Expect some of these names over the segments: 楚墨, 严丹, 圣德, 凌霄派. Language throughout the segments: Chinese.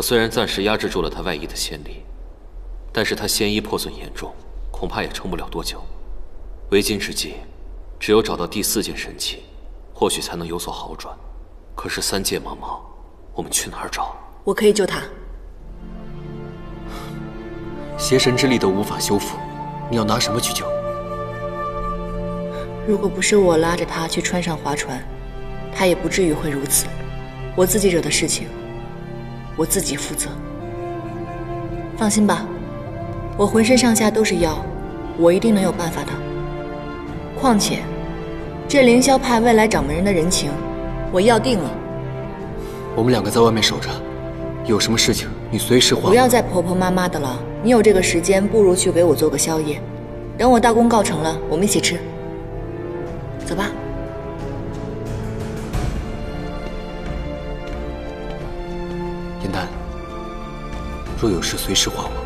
我虽然暂时压制住了他外衣的仙力，但是他仙衣破损严重，恐怕也撑不了多久。为今之计，只有找到第四件神器，或许才能有所好转。可是三界茫茫，我们去哪儿找？我可以救他。邪神之力都无法修复，你要拿什么去救？如果不是我拉着他去穿上划船，他也不至于会如此。我自己惹的事情，我自己负责。放心吧，我浑身上下都是妖，我一定能有办法的。况且，这凌霄派未来掌门人的人情，我要定了。我们两个在外面守着，有什么事情你随时唤我。不要再婆婆妈妈的了，你有这个时间，不如去给我做个宵夜。等我大功告成了，我们一起吃。走吧。严丹，若有事随时唤我。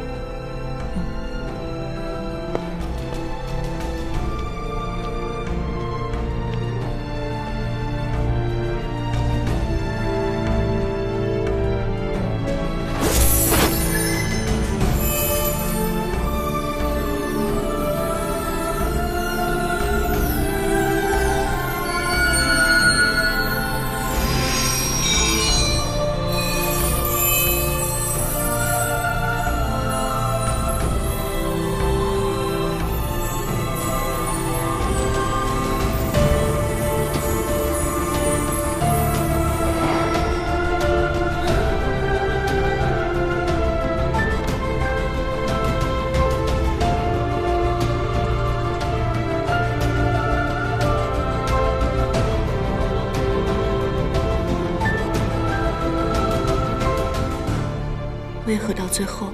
为何到最后，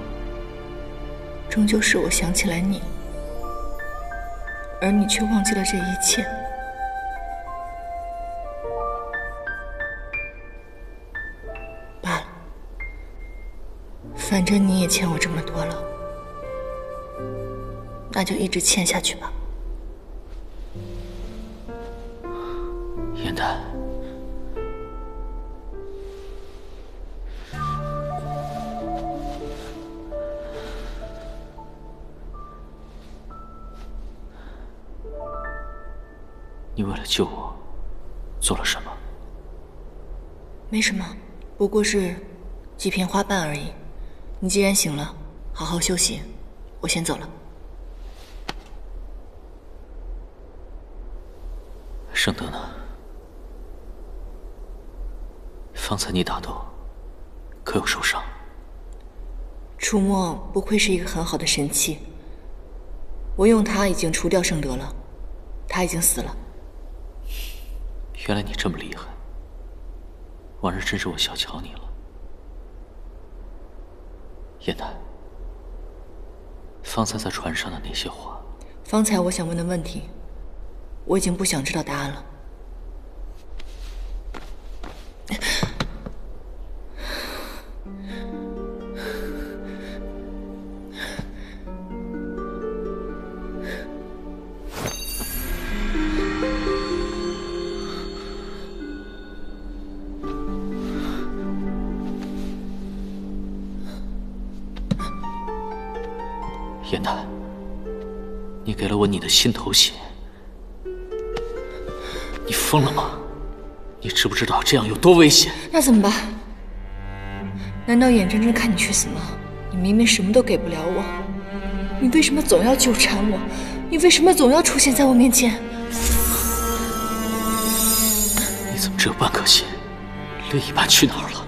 终究是我想起来你，而你却忘记了这一切？罢了，反正你也欠我这么多了，那就一直欠下去吧。严丹。 你为了救我，做了什么？没什么，不过是几片花瓣而已。你既然醒了，好好休息。我先走了。圣德呢？方才你打斗，可有受伤？楚墨不愧是一个很好的神器，我用它已经除掉圣德了，他已经死了。 原来你这么厉害，往日真是我小瞧你了。叶丹，方才在船上的那些话，方才我想问的问题，我已经不想知道答案了。严丹，你给了我你的心头血，你疯了吗？你知不知道这样有多危险？那怎么办？难道眼睁睁看你去死吗？你明明什么都给不了我，你为什么总要纠缠我？你为什么总要出现在我面前？你怎么只有半颗心？另一半去哪儿了？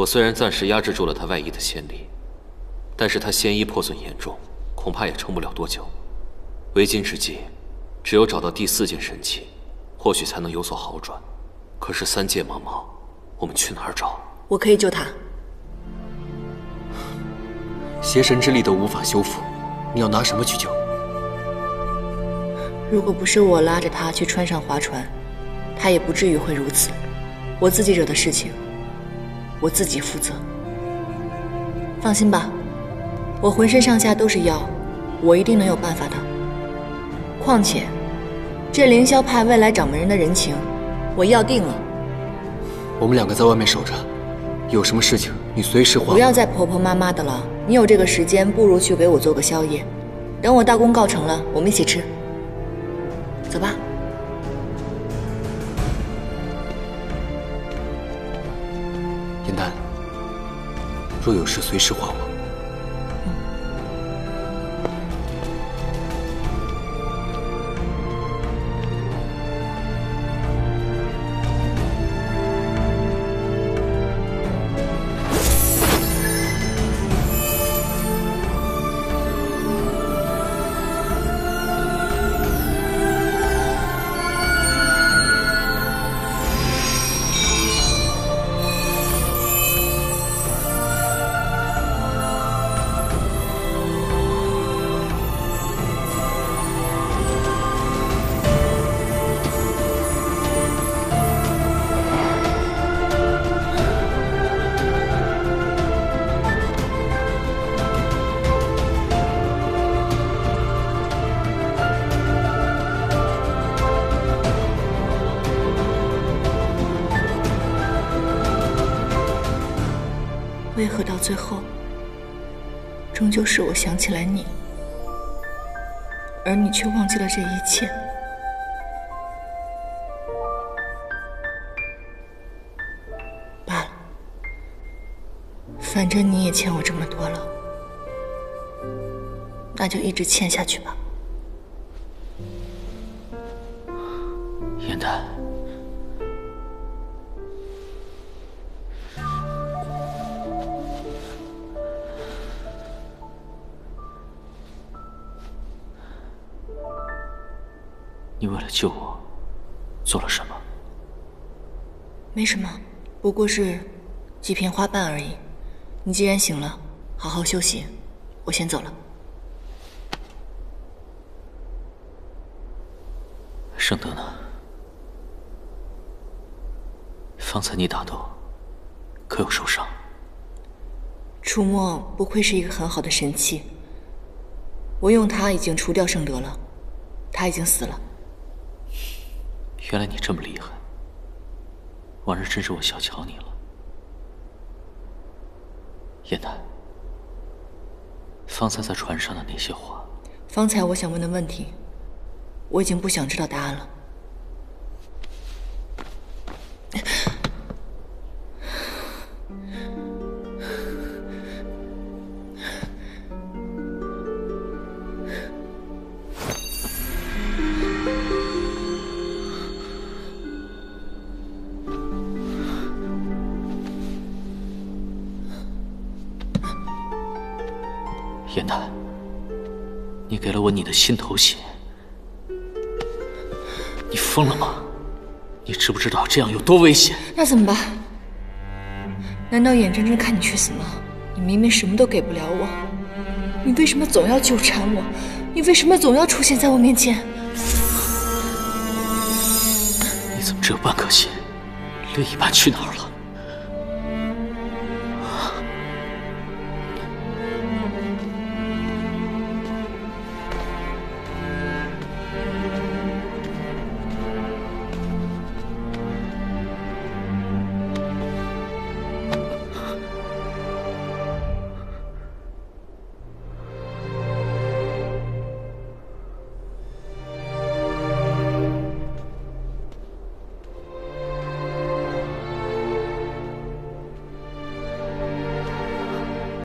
我虽然暂时压制住了他外衣的仙力，但是他仙衣破损严重，恐怕也撑不了多久。为今之计，只有找到第四件神器，或许才能有所好转。可是三界茫茫，我们去哪儿找？我可以救他。邪神之力都无法修复，你要拿什么去救？如果不是我拉着他去穿上划船，他也不至于会如此。我自己惹的事情，我自己负责。放心吧，我浑身上下都是药，我一定能有办法的。况且，这凌霄派未来掌门人的人情，我要定了。我们两个在外面守着，有什么事情你随时还我。不要再婆婆妈妈的了，你有这个时间，不如去给我做个宵夜。等我大功告成了，我们一起吃。走吧。 严丹，若有事随时唤我。为何到最后，终究是我想起来你，而你却忘记了这一切？罢了，反正你也欠我这么多了，那就一直欠下去吧。严丹。 你为了救我，做了什么？没什么，不过是几片花瓣而已。你既然醒了，好好休息。我先走了。圣德呢？方才你打斗，可有受伤？除墨不愧是一个很好的神器，我用它已经除掉圣德了，他已经死了。 原来你这么厉害，往日真是我小瞧你了，严丹。方才在船上的那些话，方才我想问的问题，我已经不想知道答案了。严丹，你给了我你的心头血，你疯了吗？你知不知道这样有多危险？那怎么办？难道眼睁睁看你去死吗？你明明什么都给不了我，你为什么总要纠缠我？你为什么总要出现在我面前？你怎么只有半颗心？另一半去哪儿了？